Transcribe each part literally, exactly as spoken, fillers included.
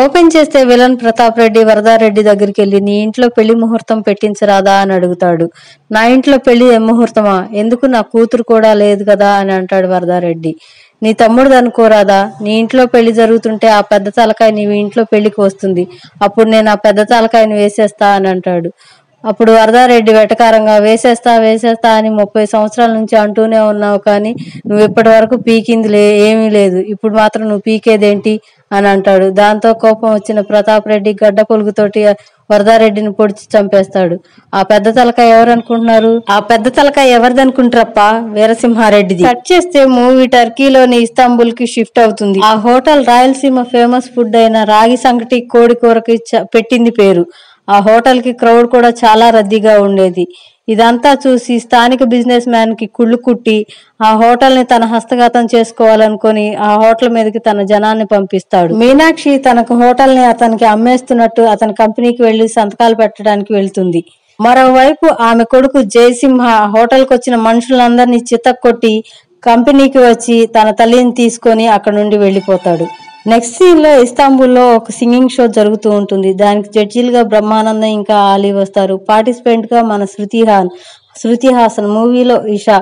Open చేస్తే villain Pratap Reddy Varada Reddy దగ్గరికి వెళ్లి నీ ఇంట్లో పెళ్లి ముహూర్తం పెట్టించరాదా అని అడుగుతాడు. నా ఇంట్లో పెళ్లి ఏ ముహూర్తమా, ఎందుకు నా కూతురు కూడా లేదు కదా అని అంటాడు వరదారెడ్డి. నీ తమ్ముడు అనుకోరాదా, నీ ఇంట్లో పెళ్లి జరుగుతుంటే ఆ పెద్ద తలకాయ నీ ఇంట్లో పెళ్లికి వస్తుంది, అప్పుడు నేను ఆ పెద్ద తలకాయని వేసేస్తా అని అంటాడు. అప్పుడు వరదారెడ్డి వెటకారంగా వేసేస్తా వేసేస్తా అని ముప్పై సంవత్సరాల నుంచి అంటూనే ఉన్నావు, కానీ నువ్వు ఇప్పటి వరకు పీకింది లే ఏమీ లేదు, ఇప్పుడు మాత్రం నువ్వు పీకేదేంటి అని అంటాడు. దాంతో కోపం వచ్చిన ప్రతాప్ రెడ్డి గడ్డ పొలుగుతోటి వరదారెడ్డిని పొడిచి చంపేస్తాడు. ఆ పెద్ద తలకాయ ఎవరనుకుంటున్నారు, ఆ పెద్ద తలకాయ ఎవరిదనుకుంటారప్ప, వీరసింహారెడ్డిది. కట్ చేస్తే మూవీ టర్కీలోని ఇస్తాంబుల్ కి షిఫ్ట్ అవుతుంది. ఆ హోటల్ రాయలసీమ ఫేమస్ ఫుడ్ అయిన రాగి సంగటి కోడి కూరకి పెట్టింది పేరు. ఆ హోటల్ కి క్రౌడ్ కూడా చాలా రద్దీగా ఉండేది. ఇదంతా చూసి స్థానిక బిజినెస్ మ్యాన్ కి కుళ్ళు కుట్టి ఆ హోటల్ ని తన హస్తగతం చేసుకోవాలనుకుని ఆ హోటల్ మీదకి తన జనాన్ని పంపిస్తాడు. మీనాక్షి తనకు హోటల్ ని అతనికి అమ్మేస్తున్నట్టు అతని కంపెనీకి వెళ్లి సంతకాలు పెట్టడానికి వెళ్తుంది. మరోవైపు ఆమె కొడుకు జయసింహ హోటల్కి వచ్చిన మనుషులందరినీ చితక్కొట్టి కంపెనీకి వచ్చి తన తల్లిని తీసుకొని అక్కడ నుండి వెళ్లిపోతాడు. నెక్స్ట్ సీన్ లో ఇస్తాంబుల్లో ఒక సింగింగ్ షో జరుగుతూ ఉంటుంది. దానికి జడ్జీలుగా బ్రహ్మానందం ఇంకా ఆలీ వస్తారు. పార్టిసిపెంట్ గా మన శృతి హాన్ శృతి హాసన్ మూవీలో ఇషా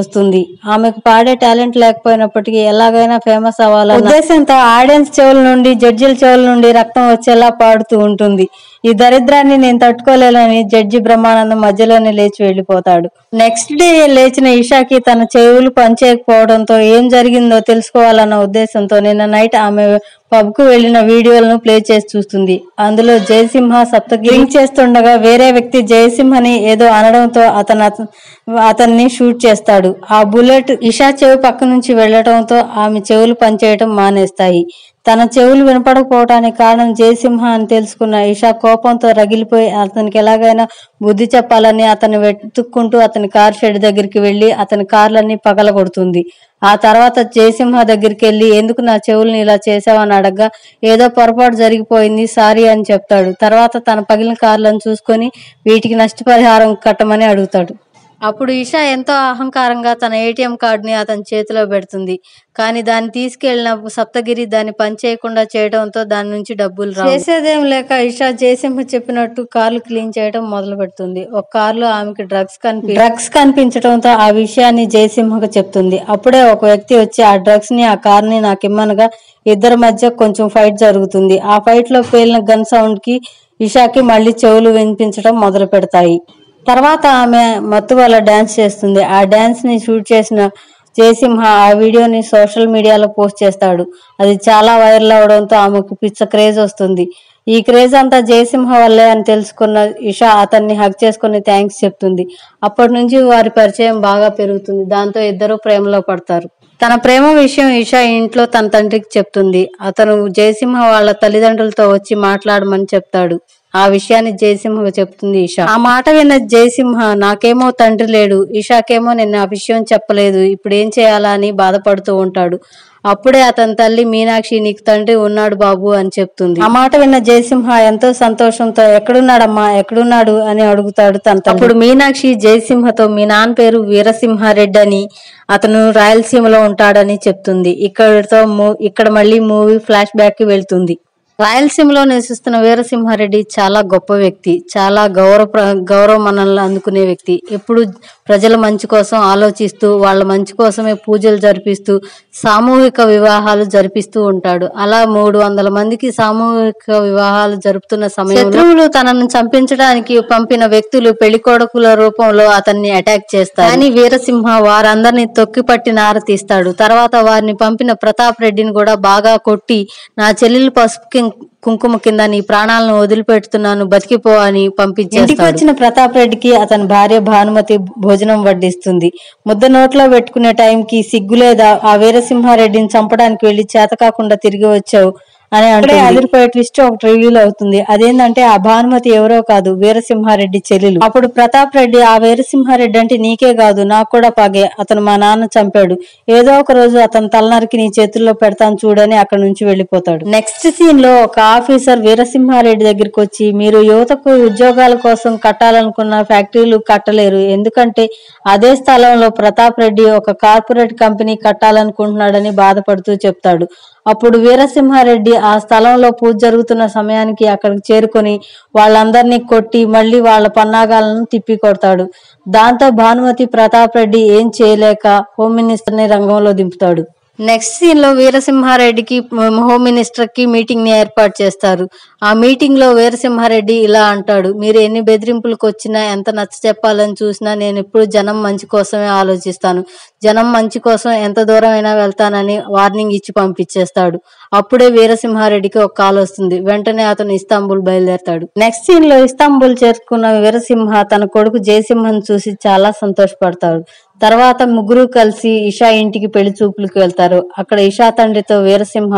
వస్తుంది. ఆమెకు పాడే టాలెంట్ లేకపోయినప్పటికీ ఎలాగైనా ఫేమస్ అవ్వాలన్న ఉద్దేశంతో ఆడియన్స్ చెవుల నుండి జడ్జీల చెవుల నుండి రక్తం వచ్చేలా పాడుతూ ఉంటుంది. ఈ దరిద్రాన్ని నేను తట్టుకోలేనని జడ్జి బ్రహ్మానందం మధ్యలోనే లేచి వెళ్లిపోతాడు. నెక్స్ట్ డే లేచిన ఇషాకి తన చెవులు పనిచేయకపోవడంతో ఏం జరిగిందో తెలుసుకోవాలన్న ఉద్దేశంతో నిన్న నైట్ ఆమె పబ్ కు వెళ్లిన వీడియోలను ప్లే చేసి చూస్తుంది. అందులో జయసింహ సప్తకి డ్రింక్ చేస్తుండగా వేరే వ్యక్తి జయసింహని ఏదో అనడంతో అతను అతన్ని షూట్ చేస్తాడు. ఆ బుల్లెట్ ఇషా చెవు పక్క నుంచి వెళ్లడంతో ఆమె చెవులు పనిచేయడం మానేస్తాయి. తన చెవులు వినపడకపోవటానికి కారణం జయసింహ అని తెలుసుకున్న ఇషా కోపంతో రగిలిపోయి అతనికి ఎలాగైనా బుద్ధి చెప్పాలని అతను వెతుక్కుంటూ అతని కార్ షెడ్ దగ్గరికి వెళ్లి అతని కార్లన్నీ పగలగొడుతుంది. ఆ తర్వాత జయసింహ దగ్గరికి వెళ్లి ఎందుకు నా చెవులను ఇలా చేసావని అడగ్గా ఏదో పొరపాటు జరిగిపోయింది సారీ అని చెప్తాడు. తర్వాత తన పగిలిన కార్లను చూసుకొని వీటికి నష్టపరిహారం కట్టమని అడుగుతాడు. అప్పుడు ఇషా ఎంతో అహంకారంగా తన ఏటీఎం కార్డుని అతని చేతిలో పెడుతుంది. కానీ దాన్ని తీసుకెళ్లిన సప్తగిరి దాన్ని పనిచేయకుండా చేయడంతో దాని నుంచి డబ్బులు చేసేదేం లేక ఇషా జయసింహ చెప్పినట్టు కార్లు క్లీన్ చేయడం మొదలు పెడుతుంది. ఒక కారులో ఆమెకి డ్రగ్స్ కనిపి డ్రగ్స్ కనిపించడంతో ఆ విషయాన్ని జయసింహకు చెప్తుంది. అప్పుడే ఒక వ్యక్తి వచ్చి ఆ డ్రగ్స్ ని ఆ కార్ ని నాకు ఇమ్మనగా ఇద్దరి మధ్య కొంచెం ఫైట్ జరుగుతుంది. ఆ ఫైట్ లో పేలిన గన్ సౌండ్ కి ఇషాకి మళ్లీ చెవులు వినిపించడం మొదలు పెడతాయి. తర్వాత ఆమె మత్తు వల్ల డాన్స్ చేస్తుంది. ఆ డాన్స్ ని షూట్ చేసిన జయసింహ ఆ వీడియోని సోషల్ మీడియాలో పోస్ట్ చేస్తాడు. అది చాలా వైరల్ అవడంతో ఆమెకు పిచ్చ క్రేజ్ వస్తుంది. ఈ క్రేజ్ అంతా జయసింహ వల్లే అని తెలుసుకున్న ఇషా అతన్ని హక్ చేసుకుని థ్యాంక్స్ చెప్తుంది. అప్పటి నుంచి వారి పరిచయం బాగా పెరుగుతుంది. దాంతో ఇద్దరు ప్రేమలో పడతారు. తన ప్రేమ విషయం ఇషా ఇంట్లో తన తండ్రికి చెప్తుంది. అతను జయసింహ వాళ్ళ తల్లిదండ్రులతో వచ్చి మాట్లాడమని చెప్తాడు. ఆ విషయాన్ని జయసింహకు చెప్తుంది ఇషా. ఆ మాట విన్న జయసింహ నాకేమో తండ్రి లేడు, ఇషాకేమో నేను ఆ విషయం చెప్పలేదు, ఇప్పుడు ఏం చేయాలా అని బాధపడుతూ ఉంటాడు. అప్పుడే అతని తల్లి మీనాక్షి నీకు తండ్రి ఉన్నాడు బాబు అని చెప్తుంది. ఆ మాట విన్న జయసింహ ఎంతో సంతోషంతో ఎక్కడున్నాడమ్మా ఎక్కడున్నాడు అని అడుగుతాడు తన. అప్పుడు మీనాక్షి జయసింహతో మీ నాన్న పేరు వీరసింహారెడ్డి అని, అతను రాయలసీమలో ఉంటాడని చెప్తుంది. ఇక్కడతో ఇక్కడ మళ్ళీ మూవీ ఫ్లాష్ బ్యాక్ కి వెళ్తుంది. రాయలసీమలో నివసిస్తున్న వీరసింహారెడ్డి చాలా గొప్ప వ్యక్తి, చాలా గౌరవ గౌరవ మనల్ని అందుకునే వ్యక్తి. ఎప్పుడు ప్రజల మంచి కోసం ఆలోచిస్తూ వాళ్ళ మంచి కోసమే పూజలు జరిపిస్తూ సామూహిక వివాహాలు జరిపిస్తూ ఉంటాడు. అలా మూడు వందల మందికి సామూహిక వివాహాలు జరుపుతున్న సమయంలో శత్రువులు తనను చంపించడానికి పంపిన వ్యక్తులు పెళ్లికొడుకుల రూపంలో అతన్ని అటాక్ చేస్తారు. కానీ వీరసింహ వారందరినీ తొక్కి పట్టి నారతీస్తాడు. తర్వాత వారిని పంపిన ప్రతాప్ రెడ్డిని కూడా బాగా కొట్టి నా చెల్లెలు పసుపు కుంకుమ కింద నీ ప్రాణాలను వదిలిపెడుతున్నాను బతికిపో అని పంపించేస్తాడు. ఇంటికి వచ్చిన ప్రతాప్ రెడ్డికి అతని భార్య భానుమతి భోజనం వడ్డిస్తుంది. ముద్ద నోట్లో పెట్టుకునే టైంకి సిగ్గులేదా ఆ వీరసింహారెడ్డిని చంపడానికి వెళ్లి చేత కాకుండా తిరిగి వచ్చావు అని అంటే అదిరిపోయే ట్విస్ట్ ఒకటి రివీల్ అవుతుంది. అదేంటంటే ఆ భానుమతి ఎవరో కాదు, వీరసింహారెడ్డి చెల్లెలు. అప్పుడు ప్రతాప్ రెడ్డి ఆ వీరసింహారెడ్డి అంటే నీకే కాదు నాకు కూడా పగే, అతను మా నాన్న చంపాడు, ఏదో ఒక రోజు అతను తలనరికి నీ చేతుల్లో పెడతాను చూడని అక్కడ నుంచి వెళ్లిపోతాడు. నెక్స్ట్ సీన్ లో ఒక ఆఫీసర్ వీరసింహారెడ్డి దగ్గరికి వచ్చి మీరు యువతకు ఉద్యోగాల కోసం కట్టాలనుకున్న ఫ్యాక్టరీలు కట్టలేరు, ఎందుకంటే అదే స్థలంలో ప్రతాప్ రెడ్డి ఒక కార్పొరేట్ కంపెనీ కట్టాలనుకుంటున్నాడని బాధపడుతూ చెప్తాడు. అప్పుడు వీరసింహారెడ్డి ఆ స్థలంలో పూజ జరుగుతున్న సమయానికి అక్కడికి చేరుకొని వాళ్ళందర్నీ కొట్టి మళ్ళీ వాళ్ళ పన్నాగాలను తిప్పికొడతాడు. దాంతో భానుమతి ప్రతాప్ రెడ్డి ఏం చేయలేక హోమ్ మినిస్టర్ ని రంగంలో దింపుతాడు. నెక్స్ట్ సీన్ లో వీరసింహారెడ్డికి హోమ్ మినిస్టర్ కి మీటింగ్ ని ఏర్పాటు చేస్తారు. ఆ మీటింగ్ లో వీరసింహారెడ్డి ఇలా అంటాడు, మీరు ఎన్ని బెదిరింపులకు వచ్చినా ఎంత నచ్చ చెప్పాలని చూసినా నేను ఎప్పుడు జనం మంచి కోసమే ఆలోచిస్తాను, జనం మంచి కోసం ఎంత దూరం అయినా వెళ్తానని వార్నింగ్ ఇచ్చి పంపించేస్తాడు. అప్పుడే వీరసింహారెడ్డికి ఒక కాల్ వస్తుంది. వెంటనే అతను ఇస్తాంబుల్ బయలుదేరతాడు. నెక్స్ట్ సీన్ లో ఇస్తాంబుల్ చేరుకున్న వీరసింహ తన కొడుకు జయసింహను చూసి చాలా సంతోషపడతాడు. తర్వాత ముగ్గురు కలిసి ఇషా ఇంటికి పెళ్లి చూపులకు వెళ్తారు. అక్కడ ఇషా తండ్రితో వీరసింహ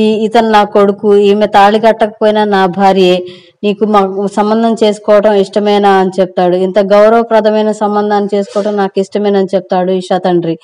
ఈ ఇతను నా కొడుకు, ఈమె తాళి కట్టకపోయినా నా భార్యే, నీకు మా సంబంధం చేసుకోవడం ఇష్టమేనా అని చెప్తాడు. ఇంత గౌరవప్రదమైన సంబంధాన్ని చేసుకోవడం నాకు ఇష్టమేనని చెప్తాడు ఇషా తండ్రి.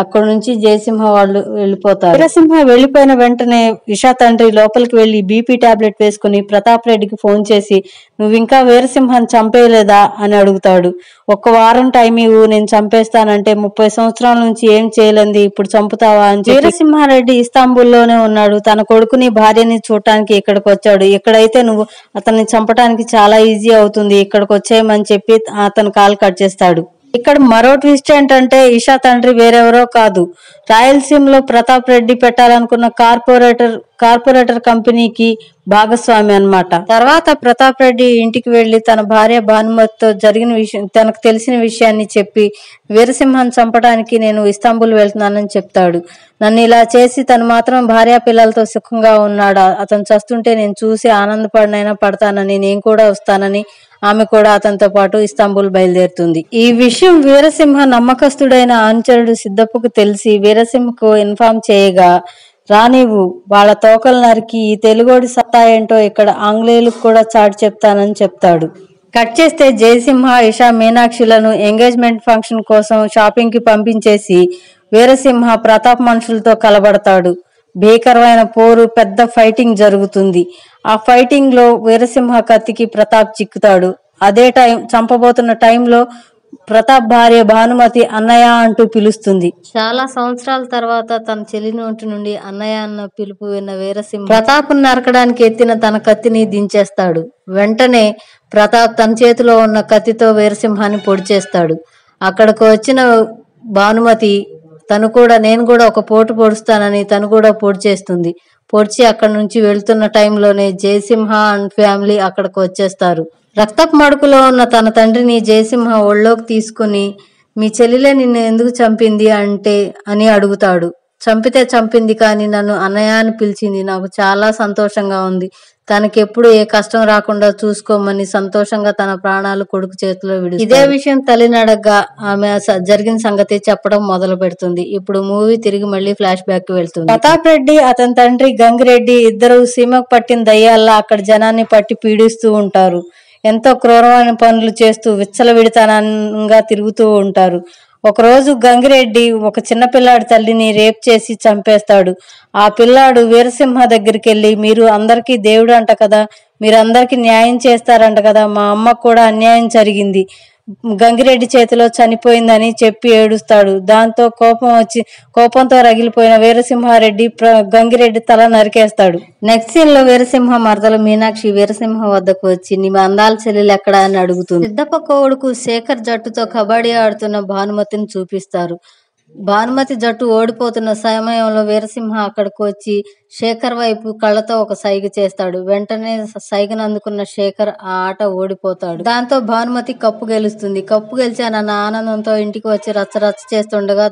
అక్కడ నుంచి జయసింహ వాళ్ళు వెళ్ళిపోతారు. వీరసింహ వెళ్లిపోయిన వెంటనే ఇషా తండ్రి లోపలికి వెళ్లి బీపీ టాబ్లెట్ వేసుకుని ప్రతాప్ రెడ్డికి ఫోన్ చేసి నువ్వు ఇంకా వీరసింహాన్ని చంపేయలేదా అని అడుగుతాడు. ఒక్క వారం టైం ఇవ్వు, నేను చంపేస్తానంటే ముప్పై సంవత్సరాల నుంచి ఏం చేయలేంది, ఇప్పుడు చంపుతావా అని. వీరసింహారెడ్డి ఇస్తాంబుల్లోనే ఉన్నాడు. తన కొడుకుని భార్యని చూడటానికి ఇక్కడికి వచ్చాడు. ఇక్కడైతే నువ్వు అతన్ని చంపడానికి చాలా ఈజీ అవుతుంది, ఇక్కడికి వచ్చేయమని చెప్పి అతను కాల్ కట్ చేస్తాడు. ఇక్కడ మరో ట్విస్ట్ ఏంటంటే ఇషా తండ్రి వేరెవరో కాదు, రాయలసీమలో ప్రతాప్ రెడ్డి పెట్టాలనుకున్న కార్పొరేటర్ కార్పొరేటర్ కంపెనీకి భాగస్వామి అన్నమాట. తర్వాత ప్రతాప్ రెడ్డి ఇంటికి వెళ్లి తన భార్య భానుమతితో జరిగిన విషయం తనకు తెలిసిన విషయాన్ని చెప్పి వీరసింహాన్ని చంపడానికి నేను ఇస్తాంబుల్ వెళ్తున్నానని చెప్తాడు. నన్ను ఇలా చేసి తను మాత్రం భార్య పిల్లలతో సుఖంగా ఉన్నాడా, అతను చస్తుంటే నేను చూసి ఆనందపడినైనా పడతానని నేను కూడా వస్తానని ఆమె కూడా అతనితో పాటు ఇస్తాంబుల్ బయలుదేరుతుంది. ఈ విషయం వీరసింహ నమ్మకస్తుడైన అనుచరుడు సిద్ధప్పకు తెలిసి వీరసింహకు ఇన్ఫార్మ్ చేయగా రానివ్వు, వాళ్ళ తోకలు నరికి ఈ తెలుగోడి సత్తా ఏంటో ఇక్కడ ఆంగ్లేయులకు కూడా చాటి చెప్తానని చెప్తాడు. కట్ చేస్తే జయసింహ ఇషా మీనాక్షిలను ఎంగేజ్మెంట్ ఫంక్షన్ కోసం షాపింగ్ కి పంపించేసి వీరసింహ ప్రతాప్ మనుషులతో కలబడతాడు. భీకరమైన పోరు, పెద్ద ఫైటింగ్ జరుగుతుంది. ఆ ఫైటింగ్ లో వీరసింహ కత్తికి ప్రతాప్ చిక్కుతాడు. అదే టైం చంపబోతున్న టైంలో ప్రతాప్ భార్య భానుమతి అన్నయ్య అంటూ పిలుస్తుంది. చాలా సంవత్సరాల తర్వాత తన చెల్లి నోటి నుండి అన్నయ్య అన్న పిలుపు విన్న వీరసింహ ప్రతాప్ నరకడానికి ఎత్తిన తన కత్తిని దించేస్తాడు. వెంటనే ప్రతాప్ తన చేతిలో ఉన్న కత్తితో వీరసింహాన్ని పొడి చేస్తాడు. అక్కడకు వచ్చిన భానుమతి తను కూడా నేను కూడా ఒక పోటు పొడుస్తానని తను కూడా పొడి చేస్తుంది. పొడిచి అక్కడ నుంచి వెళ్తున్న టైంలోనే జయసింహ అండ్ ఫ్యామిలీ అక్కడికి వచ్చేస్తారు. రక్తపు మడుకులో ఉన్న తన తండ్రిని జయసింహ ఒళ్ళోకి తీసుకుని మీ చెల్లెలే నిన్ను ఎందుకు చంపింది అంటే అని అడుగుతాడు. చంపితే చంపింది కానీ నన్ను అన్నయ్య అని పిలిచింది, నాకు చాలా సంతోషంగా ఉంది, తనకెప్పుడు ఏ కష్టం రాకుండా చూసుకోమని సంతోషంగా తన ప్రాణాలు కొడుకు చేతిలో విడి. ఇదే విషయం తల్లినడగ్గా ఆమె జరిగిన సంగతి చెప్పడం మొదలు పెడుతుంది. ఇప్పుడు మూవీ తిరిగి మళ్ళీ ఫ్లాష్ బ్యాక్ వెళ్తుంది. ప్రతాప్ రెడ్డి అతని తండ్రి గంగిరెడ్డి ఇద్దరు సీమకు పట్టిన దయ్యాల్లా అక్కడ జనాన్ని పట్టి పీడిస్తూ ఉంటారు. ఎంతో క్రూరమైన పనులు చేస్తూ విచ్చలవిడితనంగా తిరుగుతూ ఉంటారు. ఒకరోజు గంగిరెడ్డి ఒక చిన్న పిల్లాడి తల్లిని రేప్ చేసి చంపేస్తాడు. ఆ పిల్లాడు వీరసింహ దగ్గరికి వెళ్ళి మీరు అందరికీ దేవుడు అంట కదా, మీరందరికీ న్యాయం చేస్తారంట కదా, మా అమ్మకు కూడా అన్యాయం జరిగింది, గంగిరెడ్డి చేతిలో చనిపోయిందని చెప్పి ఏడుస్తాడు. దాంతో కోపం వచ్చి కోపంతో రగిలిపోయిన వీరసింహారెడ్డి గంగిరెడ్డి తల నరికేస్తాడు. నెక్స్ట్ సీన్ లో వీరసింహ మరదలు మీనాక్షి వీరసింహ వద్దకు వచ్చి నీ అందాల చెల్లెలు ఎక్కడా అని అడుగుతుంది. సిద్ధప్ప కోడుకు శేఖర్ జట్టుతో కబడ్డీ ఆడుతున్న భానుమతిని చూపిస్తారు. భానుమతి జట్టు ఓడిపోతున్న సమయంలో వీరసింహ అక్కడికి వచ్చి శేఖర్ వైపు కళ్ళతో ఒక సైగ చేస్తాడు. వెంటనే సైగను అందుకున్న శేఖర్ ఆ ఆట ఓడిపోతాడు. దాంతో భానుమతి కప్పు గెలుస్తుంది. కప్పు గెలిచానన్న ఆనందంతో ఇంటికి వచ్చి రచ్చరచ్చ చేస్తుండగా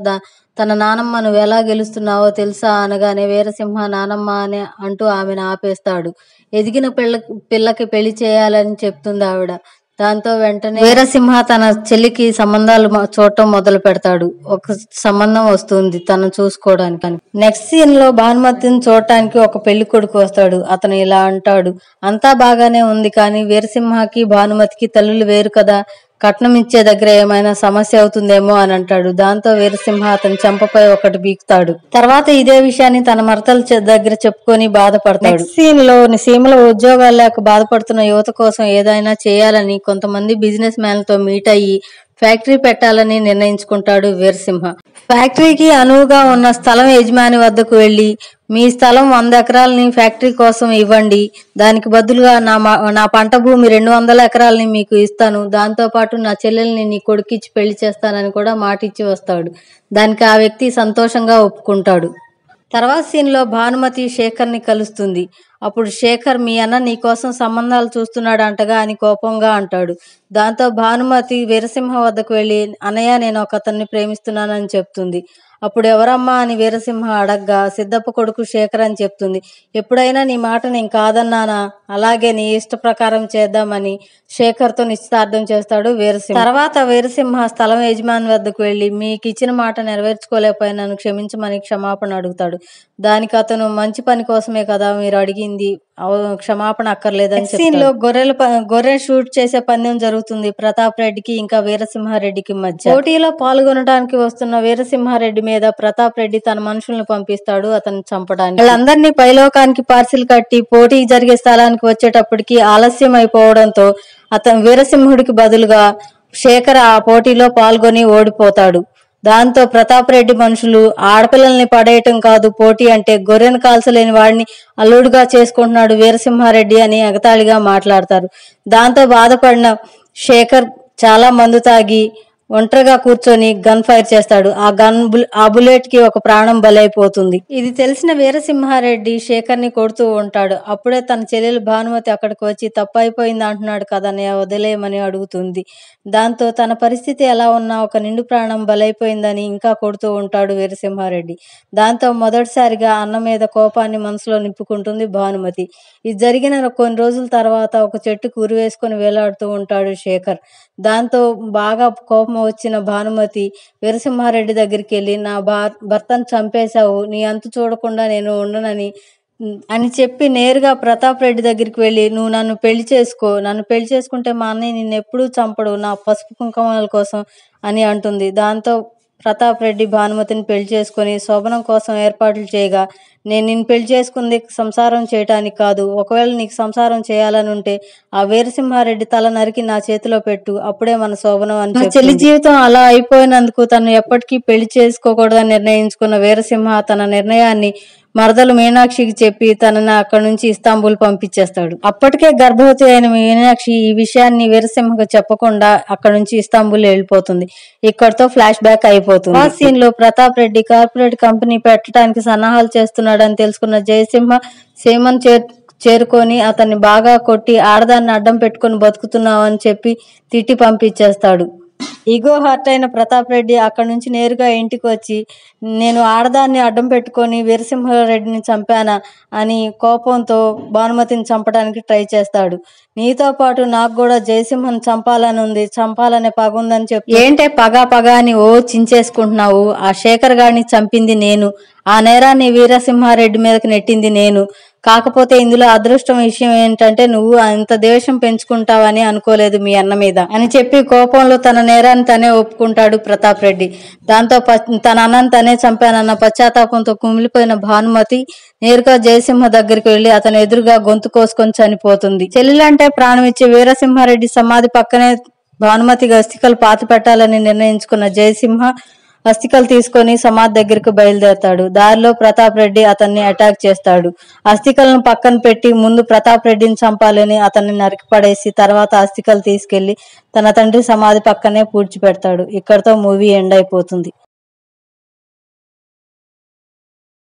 తన నానమ్మ నువ్వు ఎలా గెలుస్తున్నావో తెలుసా అనగానే వీరసింహ నానమ్మ అని అంటూ ఆమెను ఆపేస్తాడు. ఎదిగిన పిల్ల పిల్లకి పెళ్లి చేయాలని చెప్తుంది ఆవిడ. దాంతో వెంటనే వీరసింహ తన చెల్లికి సంబంధాలు చూడటం మొదలు పెడతాడు. ఒక సంబంధం వస్తుంది తను చూసుకోవడానికి. నెక్స్ట్ సీన్ లో భానుమతిని చూడటానికి ఒక పెళ్లి కొడుకు వస్తాడు. అతను ఇలా అంటాడు, అంతా బాగానే ఉంది కానీ వీరసింహకి భానుమతికి తల్లులు వేరు కదా, కట్నం ఇచ్చే దగ్గర ఏమైనా సమస్య అవుతుందేమో అని అంటాడు. దాంతో వీరసింహ అతని చెంపపై ఒకటి బీకుతాడు. తర్వాత ఇదే విషయాన్ని తన మరతల దగ్గర చెప్పుకొని బాధపడతాడు. సీన్ లో సీమలో ఉద్యోగాలు లేక బాధపడుతున్న యువత కోసం ఏదైనా చేయాలని కొంతమంది బిజినెస్ మ్యాన్ తో మీట్ అయ్యి ఫ్యాక్టరీ పెట్టాలని నిర్ణయించుకుంటాడు వీరసింహ. ఫ్యాక్టరీకి అనువుగా ఉన్న స్థలం యజమాని వద్దకు వెళ్లి మీ స్థలం వంద ఎకరాలని ఫ్యాక్టరీ కోసం ఇవ్వండి, దానికి బదులుగా నా నా పంట భూమి రెండు వందల ఎకరాలని మీకు ఇస్తాను, దాంతో పాటు నా చెల్లెల్ని నీ కొడుకిచ్చి పెళ్లి చేస్తానని కూడా మాట ఇచ్చి వస్తాడు. దానికి ఆ వ్యక్తి సంతోషంగా ఒప్పుకుంటాడు. తర్వాత సీన్లో భానుమతి శేఖర్ని కలుస్తుంది. అప్పుడు శేఖర్ మీ అన్న నీ కోసం సంబంధాలు చూస్తున్నాడు అంటగా అని కోపంగా అంటాడు. దాంతో భానుమతి వీరసింహ వద్దకు వెళ్ళి అన్నయ్య నేను ఒక అతన్ని ప్రేమిస్తున్నానని చెప్తుంది. అప్పుడు ఎవరమ్మా అని వీరసింహ అడగ్గా సిద్ధప్ప కొడుకు శేఖర్ అని చెప్తుంది. ఎప్పుడైనా నీ మాట నేను కాదన్నానా, అలాగే నీ ఇష్ట ప్రకారం చేద్దామని శేఖర్తో నిశ్చితార్థం చేస్తాడు వీరసింహ. తర్వాత వీరసింహ స్థలం యజమాని వద్దకు వెళ్ళి మీకు ఇచ్చిన మాట నెరవేర్చుకోలేకపోయినా నన్ను క్షమించమని క్షమాపణ అడుగుతాడు. దానికి అతను మంచి పని కోసమే కదా మీరు అడిగింది, క్షమాపణ అక్కర్లేదని సీన్లో గొర్రెల గొర్రె షూట్ చేసే పందెం జరుగుతుంది ప్రతాప్ రెడ్డికి ఇంకా వీరసింహారెడ్డికి మధ్య. పోటీలో పాల్గొనడానికి వస్తున్న వీరసింహారెడ్డి మీద ప్రతాప్ రెడ్డి తన మనుషులను పంపిస్తాడు అతను చంపడానికి. వాళ్ళందరినీ పైలోకానికి పార్సిల్ కట్టి పోటీ జరిగే స్థలానికి వచ్చేటప్పటికి ఆలస్యం అయిపోవడంతో అతను వీరసింహుడికి బదులుగా శేఖర్ ఆ పోటీలో పాల్గొని ఓడిపోతాడు. దాంతో ప్రతాప్ రెడ్డి మనుషులు ఆడపిల్లల్ని పడేయటం కాదు, పోటీ అంటే గొర్రెను కాల్చలేని వాడిని అల్లుడుగా చేసుకుంటున్నాడు వీరసింహారెడ్డి అని ఎగతాళిగా మాట్లాడతారు. దాంతో బాధపడిన శేఖర్ చాలా మందు తాగి ఒంటరిగా కూర్చొని గన్ ఫైర్ చేస్తాడు. ఆ గన్ ఆ బుల్లెట్ కి ఒక ప్రాణం బలైపోతుంది. ఇది తెలిసిన వీరసింహారెడ్డి శేఖర్ ని కొడుతూ ఉంటాడు. అప్పుడే తన చెల్లెలు భానుమతి అక్కడికి వచ్చి తప్పైపోయింది అంటున్నాడు కదా నేను వదిలేయమని అడుగుతుంది. దాంతో తన పరిస్థితి ఎలా ఉన్నా ఒక నిండు ప్రాణం బలైపోయిందని ఇంకా కొడుతూ ఉంటాడు వీరసింహారెడ్డి. దాంతో మొదటిసారిగా అన్న మీద కోపాన్ని మనసులో నింపుకుంటుంది భానుమతి. ఇది జరిగిన కొన్ని రోజుల తర్వాత ఒక చెట్టు కూరివేసుకుని వేలాడుతూ ఉంటాడు శేఖర్. దాంతో బాగా కోపం వచ్చిన భానుమతి వీరసింహారెడ్డి దగ్గరికి వెళ్ళి నా భర్తను చంపేశావు, నీ అంతు చూడకుండా నేను ఉండనని అని చెప్పి నేరుగా ప్రతాప్ రెడ్డి దగ్గరికి వెళ్ళి నువ్వు నన్ను పెళ్లి చేసుకో, నన్ను పెళ్లి చేసుకుంటే మా అన్నయ్య నిన్ను ఎప్పుడూ చంపడు నా పసుపు కుంకుమల కోసం అని అంటుంది. దాంతో ప్రతాప్ రెడ్డి భానుమతిని పెళ్లి చేసుకుని శోభనం కోసం ఏర్పాట్లు చేయగా నేను నిన్ను పెళ్లి చేసుకుంది సంసారం చేయటానికి కాదు, ఒకవేళ నీకు సంసారం చేయాలని ఉంటే ఆ వీరసింహారెడ్డి తల నరికి నా చేతిలో పెట్టు, అప్పుడే మన శోభనం అని. చెల్లి జీవితం అలా అయిపోయినందుకు తను ఎప్పటికీ పెళ్లి చేసుకోకూడదని నిర్ణయించుకున్న వీరసింహ తన నిర్ణయాన్ని మరదలు మీనాక్షికి చెప్పి తనని అక్కడి నుంచి ఇస్తాంబుల్ పంపించేస్తాడు. అప్పటికే గర్భవతి అయిన మీనాక్షి ఈ విషయాన్ని వీరసింహకు చెప్పకుండా అక్కడి నుంచి ఇస్తాంబుల్ వెళ్ళిపోతుంది. ఇక్కడితో ఫ్లాష్ బ్యాక్ అయిపోతుంది. ఆ సీన్ లో ప్రతాప్ రెడ్డి కార్పొరేట్ కంపెనీ పెట్టడానికి సన్నాహాలు చేస్తున్నాడని తెలుసుకున్న జయసింహ సేమన్ చే చేరుకొని అతన్ని బాగా కొట్టి ఆడదాన్ని అడ్డం పెట్టుకుని బతుకుతున్నావు అని చెప్పి తిట్టి పంపించేస్తాడు. ఈగో హార్ట్ అయిన ప్రతాప్ రెడ్డి అక్కడి నుంచి నేరుగా ఇంటికి వచ్చి నేను ఆడదాన్ని అడ్డం పెట్టుకొని వీరసింహారెడ్డిని చంపానా అని కోపంతో భానుమతిని చంపడానికి ట్రై చేస్తాడు. నీతో పాటు నాకు కూడా జయసింహను చంపాలని ఉంది, చంపాలనే పగ ఉందని చెప్పి ఏంటే పగా పగా అని ఓ చించేసుకుంటున్నావు, ఆ శేఖర్ గారిని చంపింది నేను, ఆ నేరాన్ని వీరసింహారెడ్డి మీదకి నెట్టింది నేను, కాకపోతే ఇందులో అదృష్టం విషయం ఏంటంటే నువ్వు అంత ద్వేషం పెంచుకుంటావని అనుకోలేదు మీ అన్న మీద అని చెప్పి కోపంలో తన నేరాన్ని తనే ఒప్పుకుంటాడు ప్రతాప్ రెడ్డి. దాంతో తన అన్నని తనే చంపానన్న పశ్చాత్తాపంతో కుమిలిపోయిన భానుమతి నేరుగా జయసింహ దగ్గరికి వెళ్లి అతను ఎదురుగా గొంతు కోసుకొని చనిపోతుంది. చెల్లెలంటే ప్రాణం ఇచ్చే వీరసింహారెడ్డి సమాధి పక్కనే భానుమతిగా అస్థికలు పాతి పెట్టాలని నిర్ణయించుకున్న జయసింహ అస్థికలు తీసుకొని సమాధి దగ్గరకు బయలుదేరతాడు. దారిలో ప్రతాప్ రెడ్డి అతన్ని అటాక్ చేస్తాడు. అస్థికలను పక్కన పెట్టి ముందు ప్రతాప్ రెడ్డిని చంపాలని అతన్ని నరికిపడేసి తర్వాత అస్థికలు తీసుకెళ్లి తన తండ్రి సమాధి పక్కనే పూడ్చి పెడతాడు. ఇక్కడితో మూవీ ఎండ్ అయిపోతుంది.